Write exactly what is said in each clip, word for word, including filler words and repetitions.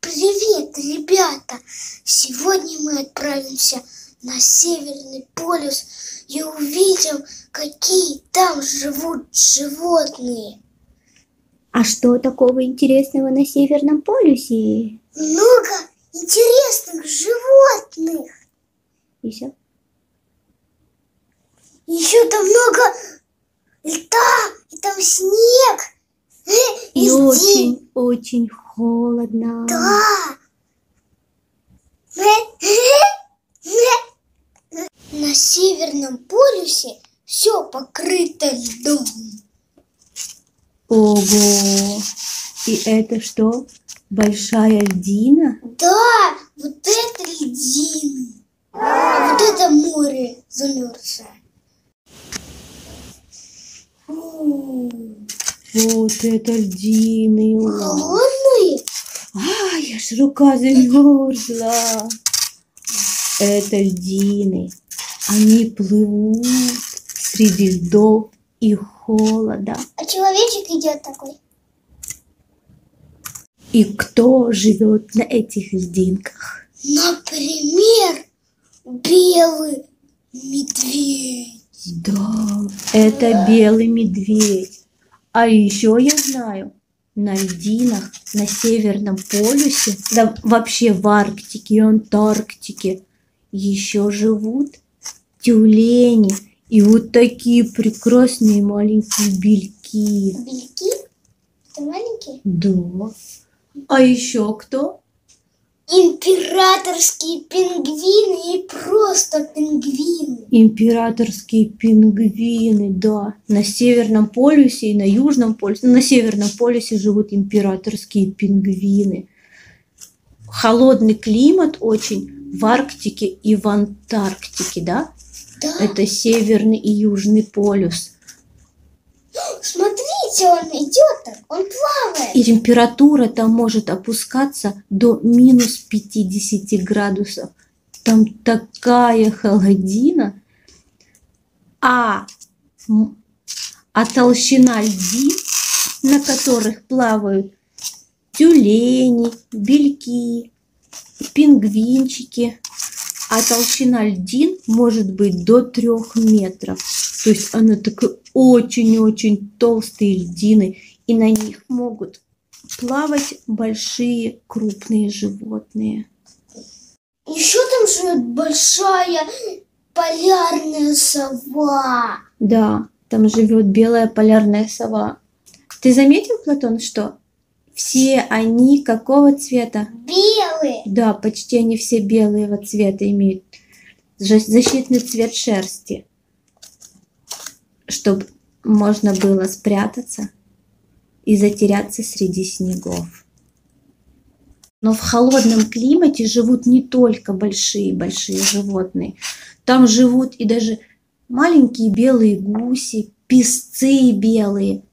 Привет, ребята! Сегодня мы отправимся на Северный полюс и увидим, какие там живут животные. А что такого интересного на Северном полюсе? Много интересных животных. И все? Еще там много льда, и там снег. И, и очень-очень холодно. Да. На Северном полюсе все покрыто льдом. Ого! И это что? Большая льдина? Да, вот это льдина. А вот это море замерзшее. Вот это льдины. Холодные? Ай, аж рука замерзла. Это льдины. Они плывут среди льдов и холода. А человечек идет такой. И кто живет на этих льдинках? Например, белый медведь. Да, это белый медведь. А еще я знаю, на льдинах, на Северном полюсе, да вообще в Арктике и Антарктике еще живут тюлени и вот такие прекрасные маленькие бельки. Бельки? Это маленькие? Да. А еще кто? Императорские пингвины и просто пингвины. Императорские пингвины, да. На Северном полюсе и на Южном полюсе. На Северном полюсе живут императорские пингвины. Холодный климат очень в Арктике и в Антарктике, да? Да. Это Северный и Южный полюс. Смотрите, он идет, он плавает. И температура там может опускаться до минус пятидесяти градусов. Там такая холодина. А, а толщина льдин, на которых плавают тюлени, бельки, пингвинчики, а толщина льдин может быть до трех метров. То есть она такая очень-очень толстые льдины. И на них могут плавать большие крупные животные. Еще там живет большая полярная сова. Да, там живет белая полярная сова. Ты заметил, Платон, что все они какого цвета? Белые. Да, почти они все белого цвета имеют. Защитный цвет шерсти. Чтобы можно было спрятаться и затеряться среди снегов. Но в холодном климате живут не только большие-большие животные. Там живут и даже маленькие белые гуси, песцы белые.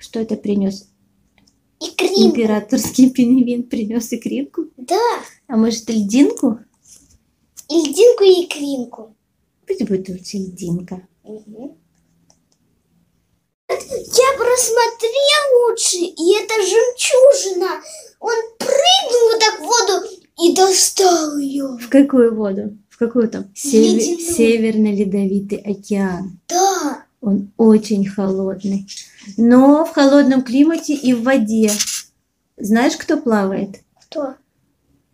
Что это принес? Икринку. Императорский пингвин принес икринку? Да. А может, льдинку? И льдинку, и икринку. Пусть будет лучше льдинка. Угу. Я просмотрел лучше, и это жемчужина. Он прыгнул вот так в воду и достал ее. В какую воду? В какую там? Север... Северный Ледовитый океан. Да. Он очень холодный. Но в холодном климате и в воде. Знаешь, кто плавает? Кто?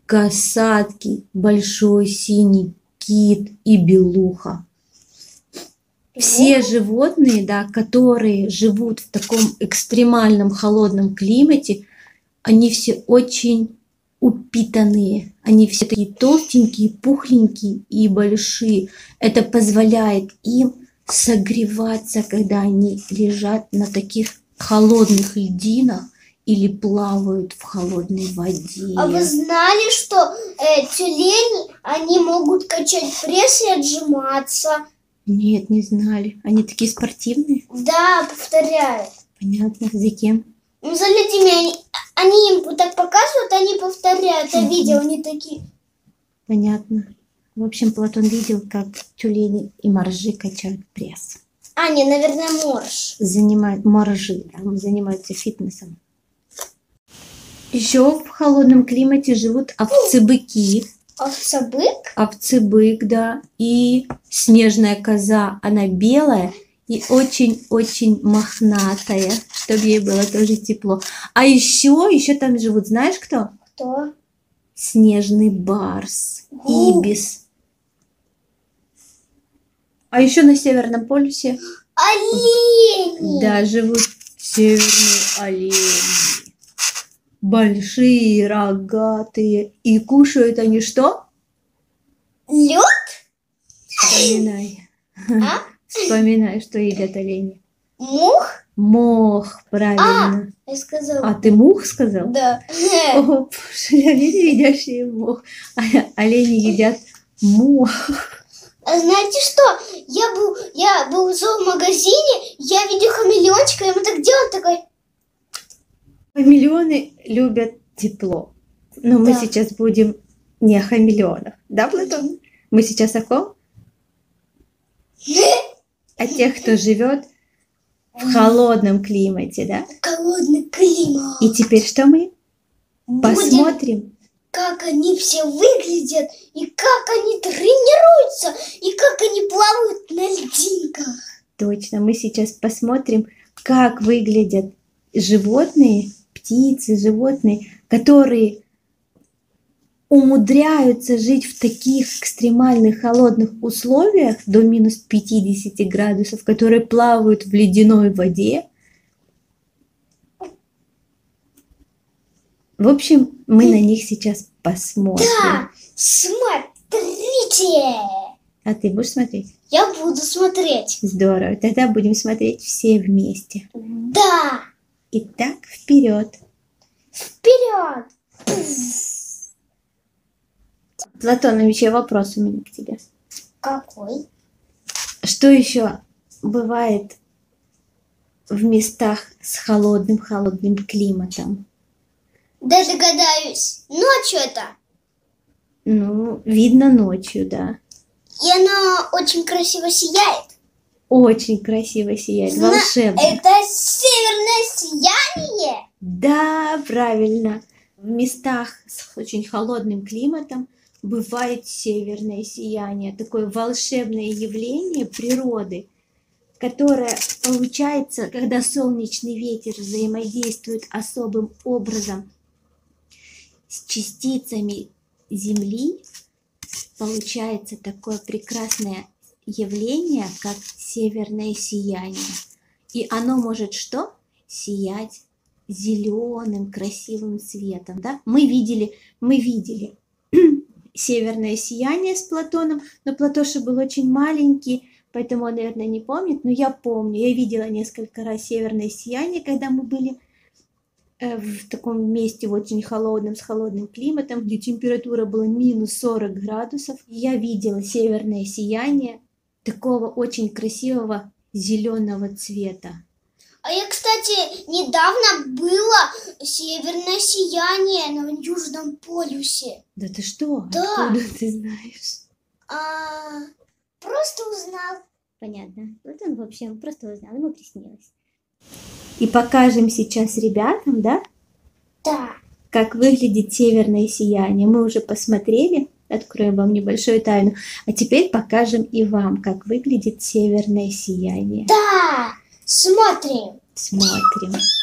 Касатки, большой синий кит и белуха. Все животные, да, которые живут в таком экстремальном холодном климате, они все очень упитанные. Они все такие толстенькие, пухленькие и большие. Это позволяет им согреваться, когда они лежат на таких холодных льдинах или плавают в холодной воде. А вы знали, что э, тюлени, они могут качать пресс и отжиматься? Нет, не знали. Они такие спортивные? Да, повторяют. Понятно, за кем? Ну, за людьми. Они, они им вот так показывают, они повторяют. А видео они такие. Понятно. В общем, Платон видел, как тюлени и моржи качают пресс. А, не, наверное, морж. Занимают, моржи, да, занимаются фитнесом. Еще в холодном климате живут овцебыки. Овцебык? Овцебык, да. И снежная коза, она белая и очень-очень мохнатая, чтобы ей было тоже тепло. А еще, еще там живут, знаешь кто? Кто? Снежный барс, Гу. Ибис. А еще на Северном полюсе... Олени! Да, живут северные олени. Большие, рогатые. И кушают они что? Лед? Вспоминай. А? Вспоминай, что едят олени. Мух? Мох, правильно. А, я сказала. А ты мух сказал? Да. О, пошли, олени, едящие мох. А, олени едят мох. А знаете что? Я был, я был в зоомагазине, я видел хамелеончика, и мы так делаем, такой... Хамелеоны любят тепло. Но да. Мы сейчас будем не о хамелеонах. Да, Платон? Мы сейчас о ком? О тех, кто живет в холодном климате, да? Холодный климат. И теперь что мы? Будем... Посмотрим. Как они все выглядят, и как они тренируются, и как они плавают на льдинках. Точно, мы сейчас посмотрим, как выглядят животные, птицы, животные, которые умудряются жить в таких экстремальных холодных условиях до минус пятидесяти градусов, которые плавают в ледяной воде. В общем, мы на них сейчас посмотрим. Да, смотрите! А ты будешь смотреть? Я буду смотреть. Здорово, тогда будем смотреть все вместе. Да! Итак, вперед! Вперед! Платонович, вопрос у меня к тебе. Какой? Что еще бывает в местах с холодным-холодным климатом? Да, догадаюсь. Ночью это? Ну, видно ночью, да. И оно очень красиво сияет. Очень красиво сияет, Зна... волшебно. Это северное сияние? Да, правильно. В местах с очень холодным климатом бывает северное сияние. Такое волшебное явление природы, которое получается, когда солнечный ветер взаимодействует особым образом с частицами Земли, получается такое прекрасное явление, как северное сияние. И оно может что? Сиять зеленым, красивым цветом. Да? Мы видели, мы видели северное сияние с Платоном, но Платоша был очень маленький, поэтому он, наверное, не помнит. Но я помню, я видела несколько раз северное сияние, когда мы были в таком месте очень холодном, с холодным климатом, где температура была минус сорок градусов. Я видела северное сияние такого очень красивого зеленого цвета. А я, кстати, недавно было северное сияние на Южном полюсе. Да ты что? Да. Откуда ты знаешь? А, просто узнал. Понятно. Вот он, в общем, просто узнал. Ему приснилось. И покажем сейчас ребятам, да? Да. Как выглядит северное сияние. Мы уже посмотрели, открою вам небольшую тайну. А теперь покажем и вам, как выглядит северное сияние. Да, смотрим. Смотрим. М?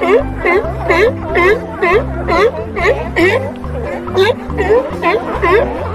Редактор субтитров А.Семкин Корректор А.Егорова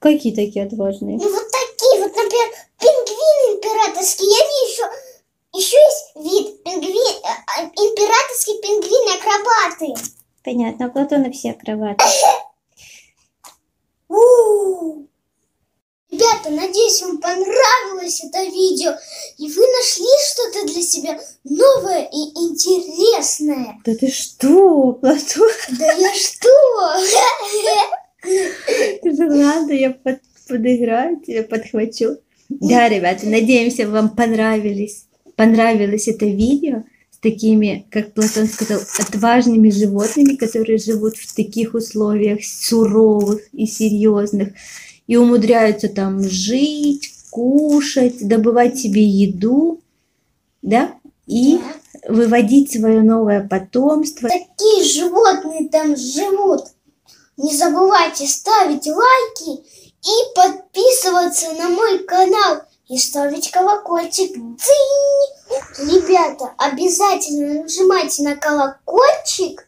Какие такие отважные? Ну вот такие, вот, например, пингвин императорский. Я вижу, еще есть вид пингвин, императорский пингвин-акробаты. Понятно, у Платона все акробаты. Ребята, надеюсь, вам понравилось это видео, и вы нашли что-то для себя новое и интересное. Да ты что, Платон? Да я что? Да ладно, я подыграю, тебя подхвачу. Да, ребята, надеемся, вам понравилось понравилось это видео с такими, как Платон сказал, отважными животными, которые живут в таких условиях суровых и серьезных. И умудряются там жить, кушать, добывать себе еду, да, и да. выводить свое новое потомство. Такие животные там живут. Не забывайте ставить лайки и подписываться на мой канал и ставить колокольчик. Дзинь! Ребята, обязательно нажимайте на колокольчик,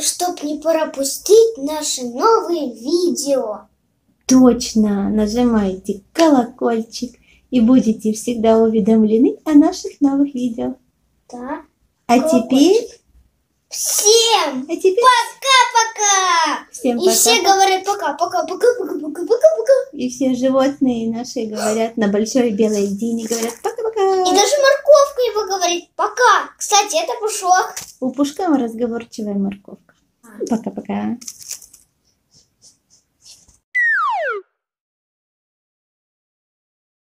чтобы не пропустить наши новые видео. Точно, нажимайте колокольчик и будете всегда уведомлены о наших новых видео. Да. А колокольчик. Теперь всем. А теперь пока-пока. Всем пока. И все говорят пока-пока-пока-пока-пока-пока. И все животные наши говорят на большой белой дине говорят пока-пока. И даже морковка его говорит пока. Кстати, это Пушок. У Пушка разговорчивая морковка. Пока-пока.